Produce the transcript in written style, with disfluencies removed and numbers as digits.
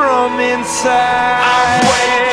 from inside. I'm waiting.